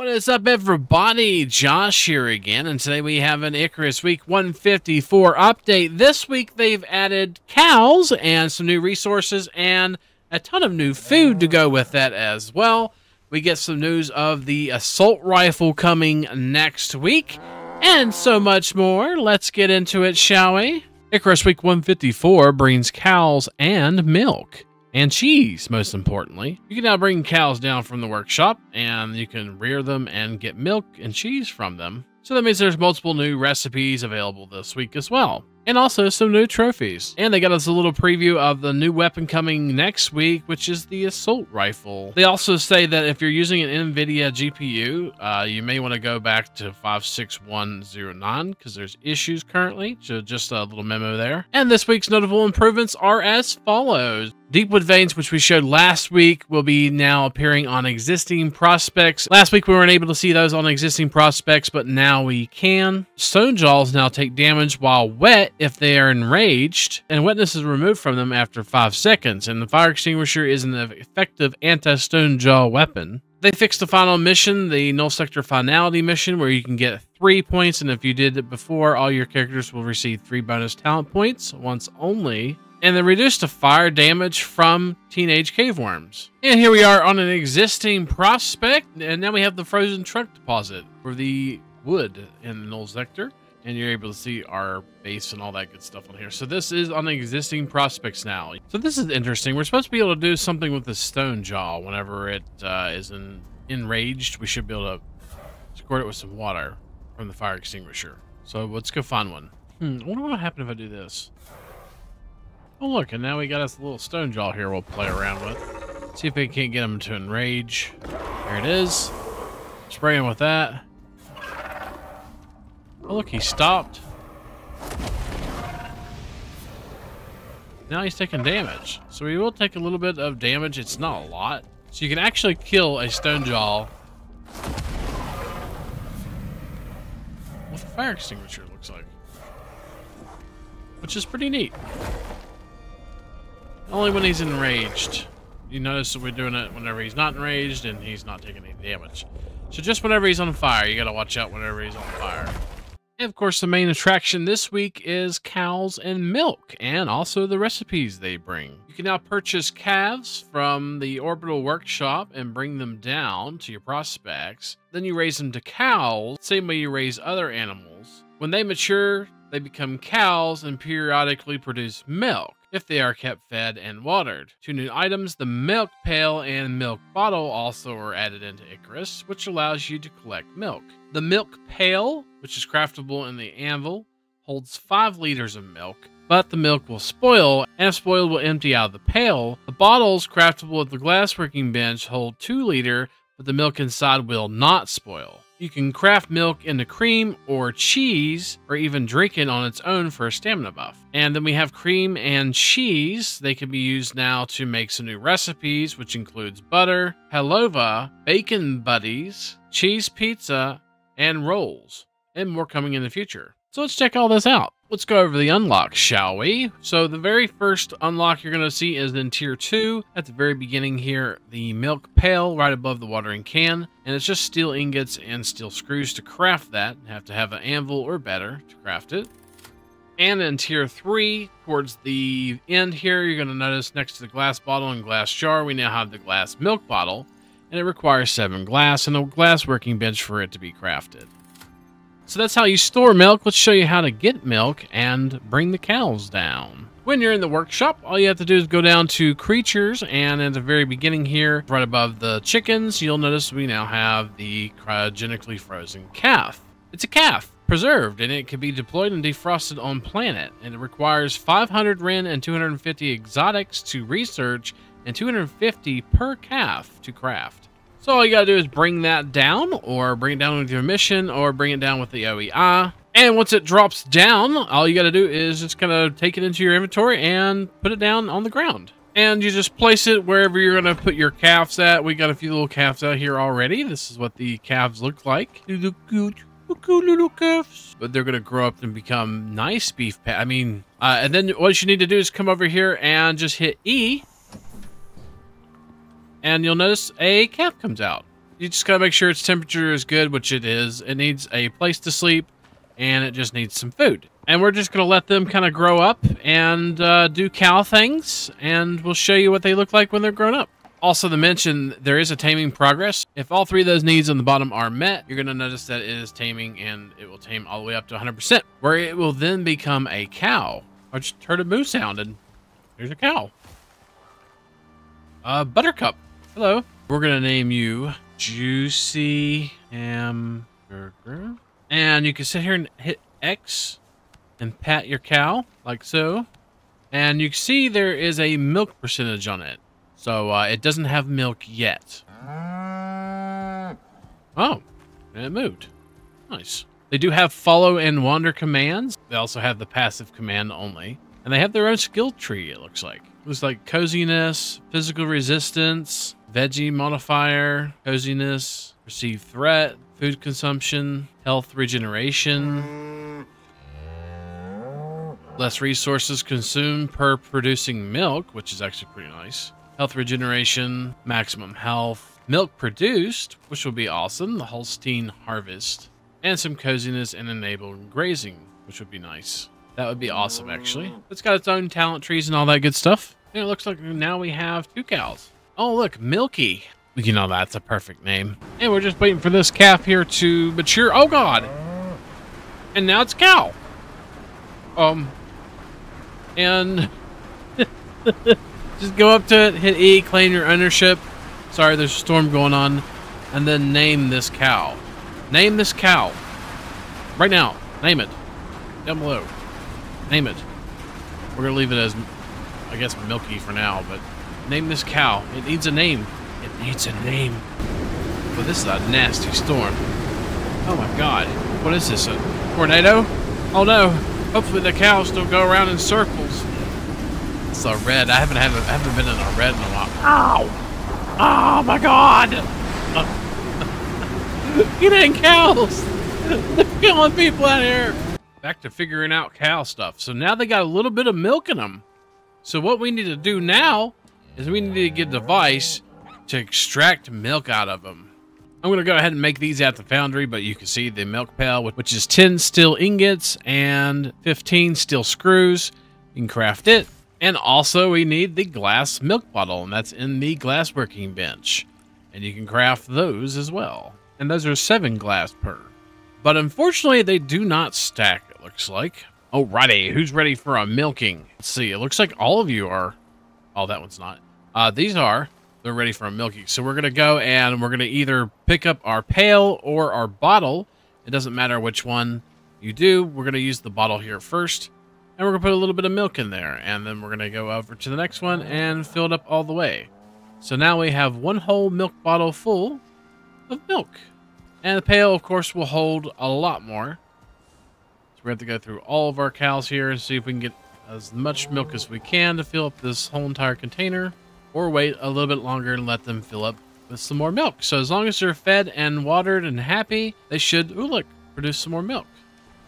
What is up, everybody? Josh here again, and today we have an Icarus Week 154 update. This week they've added cows and some new resources and a ton of new food to go with that as well. We get some news of the assault rifle coming next week and so much more. Let's get into it, shall we? Icarus Week 154 brings cows and milk. And cheese, most importantly. You can now bring cows down from the workshop, and you can rear them and get milk and cheese from them. So that means there's multiple new recipes available this week as well. And also some new trophies. And they got us a little preview of the new weapon coming next week, which is the assault rifle. They also say that if you're using an NVIDIA GPU, you may want to go back to 56109 because there's issues currently. So just a little memo there. And this week's notable improvements are as follows. Deepwood Veins, which we showed last week, will be now appearing on existing prospects. Last week, we weren't able to see those on existing prospects, but now we can. Stone Jaws now take damage while wet if they are enraged, and wetness is removed from them after 5 seconds, and the Fire Extinguisher is an effective anti-Stone Jaw weapon. They fixed the final mission, the Null sector finality mission, where you can get 3 points, and if you did it before, all your characters will receive 3 bonus talent points once only. And they reduced the fire damage from teenage caveworms. And here we are on an existing prospect, and now we have the frozen truck deposit for the wood in the Null sector. And you're able to see our base and all that good stuff on here. So this is on existing prospects now. So this is interesting. We're supposed to be able to do something with the stone jaw whenever it is enraged. We should be able to squirt it with some water from the fire extinguisher. So let's go find one. I wonder what happened if I do this. Oh look, and now we got us a little stone jaw here we'll play around with. See if we can't get him to enrage. There it is. Spray him with that. Oh look, he stopped. Now he's taking damage. So he will take a little bit of damage. It's not a lot. So you can actually kill a stone jaw with a fire extinguisher, it looks like. Which is pretty neat. Only when he's enraged. You notice that we're doing it whenever he's not enraged and he's not taking any damage. So just whenever he's on fire, you gotta watch out whenever he's on fire. And of course, the main attraction this week is cows and milk, and also the recipes they bring. You can now purchase calves from the orbital workshop and bring them down to your prospects. Then you raise them to cows, same way you raise other animals. When they mature, they become cows and periodically produce milk, if they are kept fed and watered. 2 new items, the milk pail and milk bottle, also are added into Icarus, which allows you to collect milk. The milk pail, which is craftable in the anvil, holds 5 liters of milk, but the milk will spoil, and if spoiled will empty out of the pail. The bottles craftable at the glassworking bench hold 2 liters, but the milk inside will not spoil. You can craft milk into cream or cheese, or even drink it on its own for a stamina buff. And then we have cream and cheese. They can be used now to make some new recipes, which includes butter, halova, bacon buddies, cheese pizza, and rolls, and more coming in the future. So let's check all this out. Let's go over the unlocks, shall we? So the very first unlock you're going to see is in Tier 2. At the very beginning here, the milk pail right above the watering can. And it's just steel ingots and steel screws to craft that. You have to have an anvil or better to craft it. And in Tier 3, towards the end here, you're going to notice next to the glass bottle and glass jar, we now have the glass milk bottle. And it requires 7 glass and a glass working bench for it to be crafted. So that's how you store milk. Let's show you how to get milk and bring the cows down. When you're in the workshop, all you have to do is go down to creatures, and at the very beginning here, right above the chickens, you'll notice we now have the cryogenically frozen calf. It's a calf, preserved, and it can be deployed and defrosted on planet, and it requires 500 Ren and 250 exotics to research and 250 per calf to craft. So all you gotta do is bring that down, or bring it down with your mission, or bring it down with the OEI. And once it drops down, all you gotta do is just kind of take it into your inventory and put it down on the ground. And you just place it wherever you're gonna put your calves at. We got a few little calves out here already. This is what the calves look like. They look good. Little calves. But they're gonna grow up and become nice beef pat. And then what you need to do is come over here and just hit E. And you'll notice a calf comes out. You just gotta make sure its temperature is good, which it is. It needs a place to sleep, and it just needs some food. And we're just gonna let them kind of grow up and do cow things, and we'll show you what they look like when they're grown up. Also to mention, there is a taming progress. If all three of those needs on the bottom are met, you're gonna notice that it is taming, and it will tame all the way up to 100%, where it will then become a cow. I just heard a moo sound, and here's a cow. Buttercup, hello. We're gonna name you Juicy Hamburger. And you can sit here and hit X and pat your cow, like so. And you can see there is a milk percentage on it. So it doesn't have milk yet. Oh, and it moved. Nice. They do have follow and wander commands. They also have the passive command only. And they have their own skill tree, it looks like. It was like coziness, physical resistance, veggie modifier, coziness, perceived threat, food consumption, health regeneration, less resources consumed per producing milk, which is actually pretty nice. Health regeneration, maximum health, milk produced, which will be awesome, the Holstein harvest, and some coziness and enable grazing, which would be nice. That would be awesome, actually. It's got its own talent trees and all that good stuff. And it looks like now we have two cows. Oh, look, Milky. You know, that's a perfect name. And we're just waiting for this calf here to mature. Oh, God. And now it's a cow. And just go up to it, hit E, claim your ownership. Sorry, there's a storm going on. And then name this cow. Name this cow. Right now. Name it. Down below. Name it. We're going to leave it as, I guess, Milky for now, but name this cow. It needs a name. It needs a name. But this is a nasty storm. Oh my God. What is this? A tornado? Oh no. Hopefully the cows don't go around in circles. It's a red. I haven't been in a red in a while. Ow! Oh my God! Get in, cows! They're killing people out here! Back to figuring out cow stuff. So now they got a little bit of milk in them. So what we need to do now is we need to get a device to extract milk out of them. I'm gonna go ahead and make these at the foundry, but you can see the milk pail, which is 10 steel ingots and 15 steel screws. You can craft it. And also we need the glass milk bottle, and that's in the glass working bench. And you can craft those as well. And those are 7 glass per. But unfortunately, they do not stack. Looks like. Alrighty, who's ready for a milking? Let's see, it looks like all of you are. Oh, that one's not. These are. They're ready for a milking. So we're going to go and we're going to either pick up our pail or our bottle. It doesn't matter which one you do. We're going to use the bottle here first. And we're going to put a little bit of milk in there. And then we're going to go over to the next one and fill it up all the way. So now we have one whole milk bottle full of milk. And the pail, of course, will hold a lot more. We have to go through all of our cows here and see if we can get as much milk as we can to fill up this whole entire container, or wait a little bit longer and let them fill up with some more milk. So as long as they're fed and watered and happy, they should, ooh, look, produce some more milk.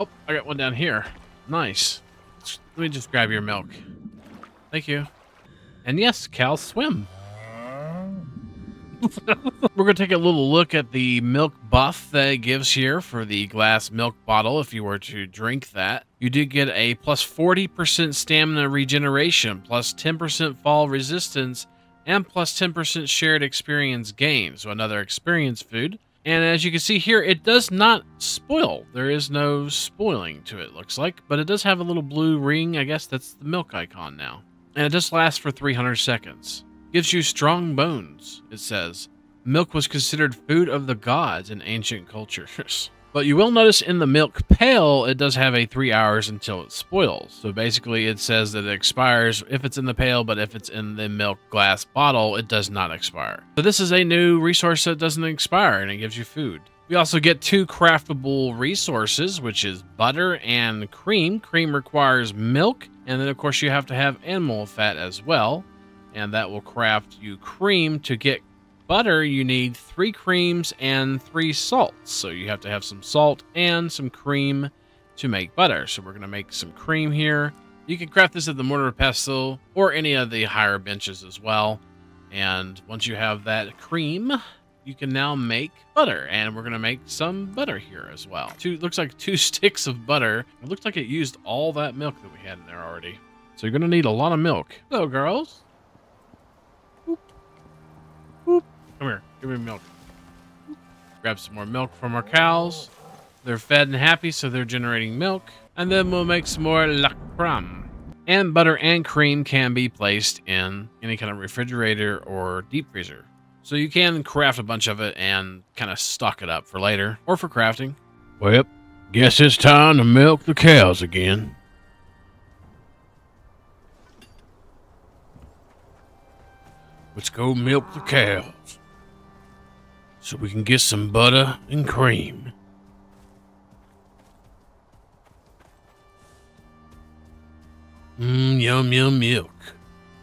Oh, I got one down here. Nice. Let me just grab your milk. Thank you. And yes, cows swim. We're going to take a little look at the milk buff that it gives here for the glass milk bottle. If you were to drink that, you do get a plus 40% stamina regeneration, plus 10% fall resistance, and plus 10% shared experience gain. So another experience food. And as you can see here, it does not spoil. There is no spoiling to it, looks like, but it does have a little blue ring. I guess that's the milk icon now. And it just lasts for 300 seconds. Gives you strong bones, it says. Milk was considered food of the gods in ancient cultures. But you will notice in the milk pail, it does have a 3 hours until it spoils. So basically it says that it expires if it's in the pail, but if it's in the milk glass bottle, it does not expire. So this is a new resource that doesn't expire, and it gives you food. We also get 2 craftable resources, which is butter and cream. Cream requires milk, and then of course you have to have animal fat as well. And that will craft you cream. To get butter, you need 3 creams and 3 salts. So you have to have some salt and some cream to make butter. So we're going to make some cream here. You can craft this at the mortar and pestle or any of the higher benches as well. And once you have that cream, you can now make butter, and we're gonna make some butter here as well. Two, looks like 2 sticks of butter. It looks like it used all that milk that we had in there already. So you're gonna need a lot of milk. Hello, girls. Boop. Boop. Come here, give me milk. Boop. Grab some more milk from our cows. They're fed and happy, so they're generating milk. And then we'll make some more lacram. And butter and cream can be placed in any kind of refrigerator or deep freezer. So you can craft a bunch of it and kind of stock it up for later or for crafting. Well, guess it's time to milk the cows again. Let's go milk the cows so we can get some butter and cream. Mmm, yum, yum, milk.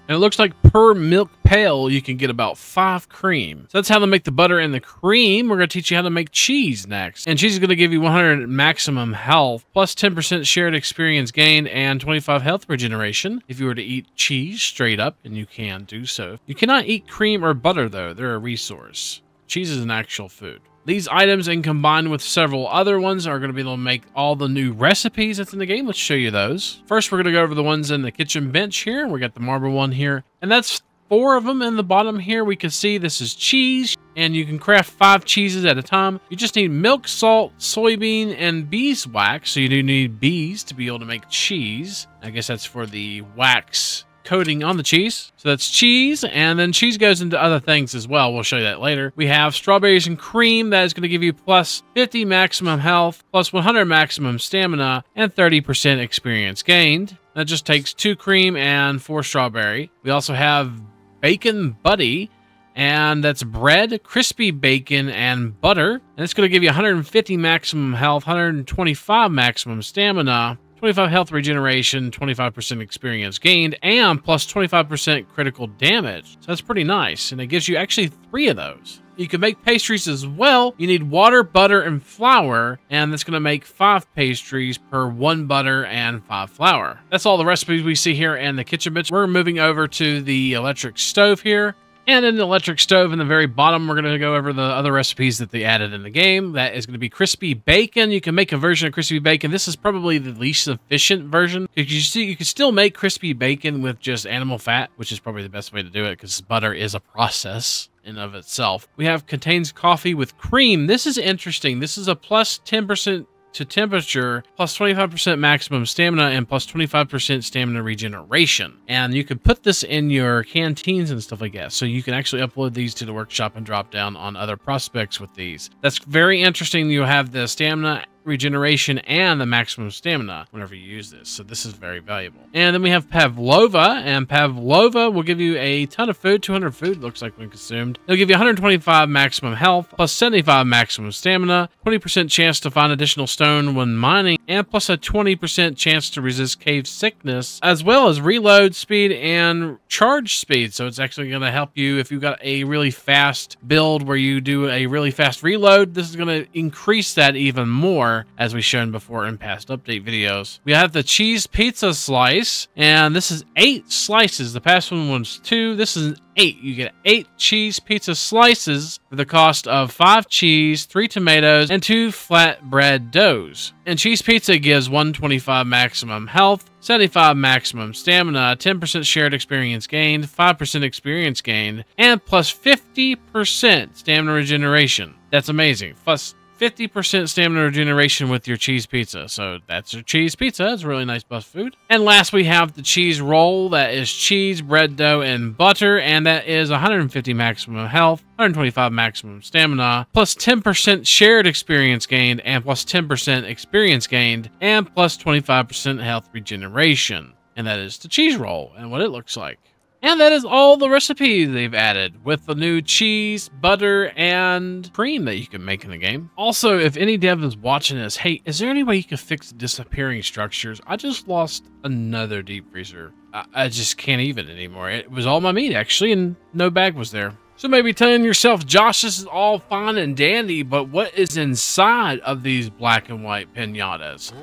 And it looks like per milk pail, you can get about 5 cream. So that's how to make the butter and the cream. We're going to teach you how to make cheese next. And cheese is going to give you 100 maximum health, plus 10% shared experience gained, and 25 health regeneration. If you were to eat cheese straight up, and you can do so. You cannot eat cream or butter, though. They're a resource. Cheese is an actual food. These items, and combined with several other ones, are going to be able to make all the new recipes that's in the game. Let's show you those. First, we're going to go over the ones in the kitchen bench here. We got the marble one here, and that's 4 of them in the bottom here. We can see this is cheese, and you can craft 5 cheeses at a time. You just need milk, salt, soybean, and beeswax. So you do need bees to be able to make cheese. I guess that's for the wax coating on the cheese. So that's cheese, and then cheese goes into other things as well. We'll show you that later. We have strawberries and cream. That is going to give you plus 50 maximum health, plus 100 maximum stamina, and 30% experience gained. That just takes 2 cream and 4 strawberry. We also have bacon buddy, and that's bread, crispy bacon, and butter. And it's going to give you 150 maximum health, 125 maximum stamina, 25 health regeneration, 25% experience gained, and plus 25% critical damage. So that's pretty nice, and it gives you actually 3 of those. You can make pastries as well. You need water, butter, and flour, and that's going to make 5 pastries per 1 butter and 5 flour. That's all the recipes we see here in the kitchen bench. We're moving over to the electric stove here. And in the electric stove in the very bottom, we're going to go over the other recipes that they added in the game. That is going to be crispy bacon. You can make a version of crispy bacon. This is probably the least efficient version. You can still make crispy bacon with just animal fat, which is probably the best way to do it because butter is a process in of itself. We have contains coffee with cream. This is interesting. This is a plus 10% to temperature, plus 25% maximum stamina, and plus 25% stamina regeneration. And you can put this in your canteens and stuff like that. So you can actually upload these to the workshop and drop down on other prospects with these. That's very interesting. You'll have the stamina regeneration and the maximum stamina whenever you use this. So this is very valuable. And then we have pavlova, and pavlova will give you a ton of food, 200 food looks like when consumed. It'll give you 125 maximum health, plus 75 maximum stamina, 20% chance to find additional stone when mining, and plus a 20% chance to resist cave sickness, as well as reload speed and charge speed. So it's actually going to help you if you've got a really fast build where you do a really fast reload. This is going to increase that even more, as we've shown before in past update videos. We have the cheese pizza slice, and this is 8 slices. The past one was 2. This is 8. You get 8 cheese pizza slices for the cost of 5 cheese, 3 tomatoes, and 2 flatbread doughs. And cheese pizza gives 125 maximum health, 75 maximum stamina, 10% shared experience gained, 5% experience gained, and plus 50% stamina regeneration. That's amazing. Plus 50% stamina regeneration with your cheese pizza. So that's your cheese pizza. It's a really nice buff food. And last, we have the cheese roll. That is cheese, bread dough, and butter. And that is 150 maximum health, 125 maximum stamina, plus 10% shared experience gained, and plus 10% experience gained, and plus 25% health regeneration. And that is the cheese roll and what it looks like. And that is all the recipes they've added with the new cheese, butter, and cream that you can make in the game. Also, if any dev is watching this, hey, is there any way you can fix disappearing structures? I just lost another deep freezer. I just can't even anymore. It was all my meat, actually, and no bag was there. So maybe telling yourself, Josh, this is all fine and dandy, but what is inside of these black and white piñatas?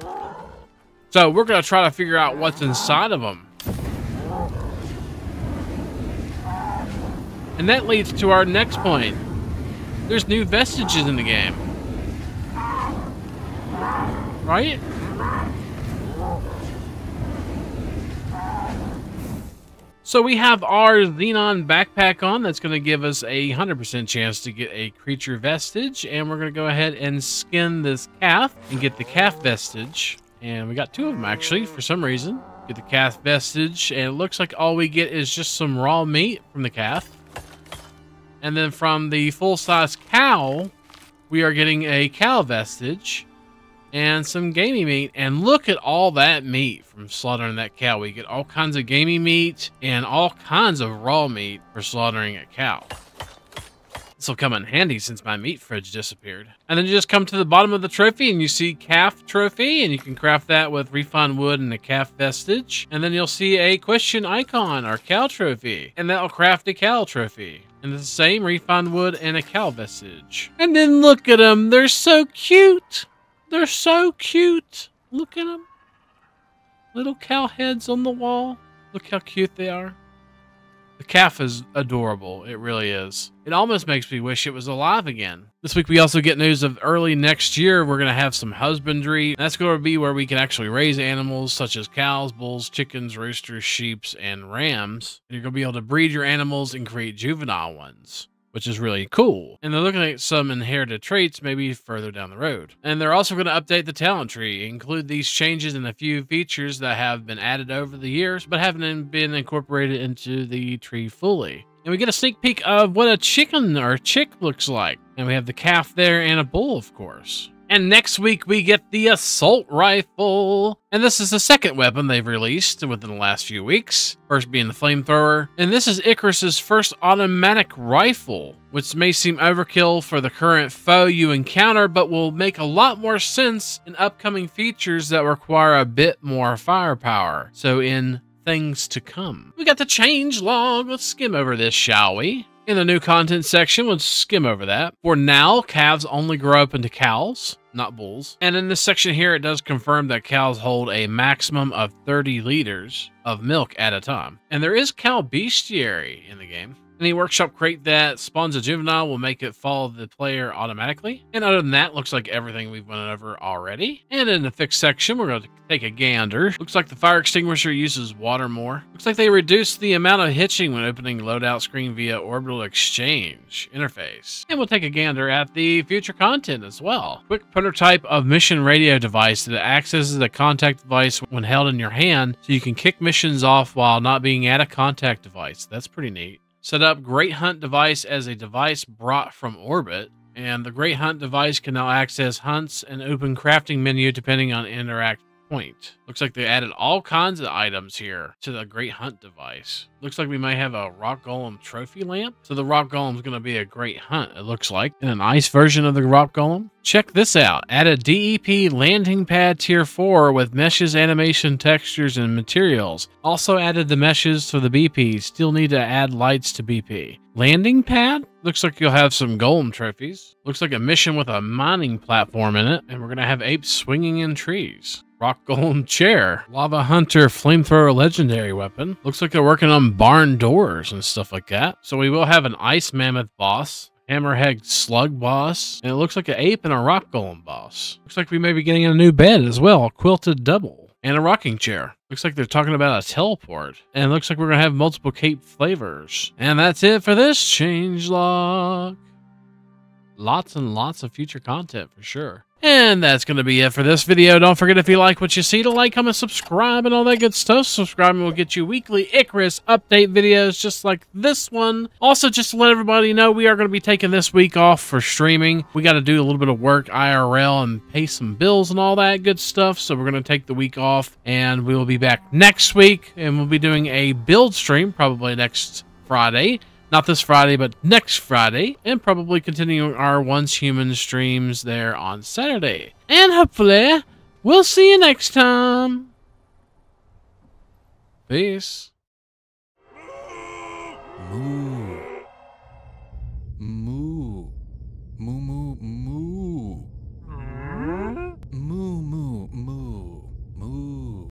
So we're going to try to figure out what's inside of them. And that leads to our next point. There's new vestiges in the game. Right? So we have our Xenon backpack on. That's going to give us a 100% chance to get a creature vestige. And we're going to go ahead and skin this calf and get the calf vestige. And we got two of them, actually, for some reason. Get the calf vestige. And it looks like all we get is just some raw meat from the calf. And then from the full-size cow, we are getting a cow vestige and some gamey meat. And look at all that meat from slaughtering that cow. We get all kinds of gamey meat and all kinds of raw meat for slaughtering a cow. This will come in handy since my meat fridge disappeared. And then you just come to the bottom of the trophy and you see calf trophy, and you can craft that with refined wood and a calf vestige. And then you'll see a question icon or cow trophy, and that'll craft a cow trophy. And the same refined wood and a cow vestige. And then look at them. They're so cute. They're so cute. Look at them. Little cow heads on the wall. Look how cute they are. The calf is adorable. It really is. It almost makes me wish it was alive again. This week we also get news of early next year we're going to have some husbandry. That's going to be where we can actually raise animals such as cows, bulls, chickens, roosters, sheep, and rams. And you're going to be able to breed your animals and create juvenile ones, which is really cool. And they're looking at some inherited traits maybe further down the road. And they're also going to update the talent tree, include these changes in a few features that have been added over the years, but haven't been incorporated into the tree fully. And we get a sneak peek of what a chicken or chick looks like. And we have the calf there and a bull, of course. And next week we get the assault rifle. And this is the second weapon they've released within the last few weeks. First being the flamethrower. And this is Icarus's first automatic rifle, which may seem overkill for the current foe you encounter, but will make a lot more sense in upcoming features that require a bit more firepower. So in things to come. We got the change log. Let's skim over this, shall we? In the new content section, let's skim over that. For now, calves only grow up into cows, not bulls. And in this section here, it does confirm that cows hold a maximum of 30 liters of milk at a time. And there is cow bestiary in the game. Any workshop crate that spawns a juvenile will make it follow the player automatically. And other than that, looks like everything we've went over already. And in the fixed section, we're going to take a gander. Looks like the fire extinguisher uses water more. Looks like they reduced the amount of hitching when opening loadout screen via orbital exchange interface. And we'll take a gander at the future content as well. Quick prototype of mission radio device that accesses a contact device when held in your hand, so you can kick missions off while not being at a contact device. That's pretty neat. Set up Great Hunt device as a device brought from orbit, and the Great Hunt device can now access hunts and open crafting menu depending on interact point. Looks like they added all kinds of items here to the Great Hunt device. Looks like we may have a Rock Golem trophy lamp. So the Rock Golem is going to be a Great Hunt, it looks like. And an ice version of the Rock Golem. Check this out. Add a DEP landing pad tier 4 with meshes, animation, textures, and materials. Also added the meshes for the BP. Still need to add lights to BP. Landing pad? Looks like you'll have some golem trophies. Looks like a mission with a mining platform in it. And we're going to have apes swinging in trees. Rock Golem chair. Lava Hunter Flamethrower legendary weapon. Looks like they're working on barn doors and stuff like that. So we will have an Ice Mammoth boss, Hammerhead Slug boss, and it looks like an ape and a Rock Golem boss. Looks like we may be getting a new bed as well, a quilted double, and a rocking chair. Looks like they're talking about a teleport, and it looks like we're going to have multiple cape flavors. And that's it for this changelog. Lots and lots of future content for sure. And that's going to be it for this video. Don't forget, if you like what you see, to like, comment, subscribe, and all that good stuff. Subscribing will get you weekly Icarus update videos just like this one. Also, just to let everybody know, we are going to be taking this week off for streaming. We got to do a little bit of work IRL and pay some bills and all that good stuff. So we're going to take the week off, and we will be back next week. And we'll be doing a build stream probably next Friday. Not this Friday, but next Friday, and probably continuing our Once Human streams there on Saturday. And hopefully, we'll see you next time. Peace. Ooh.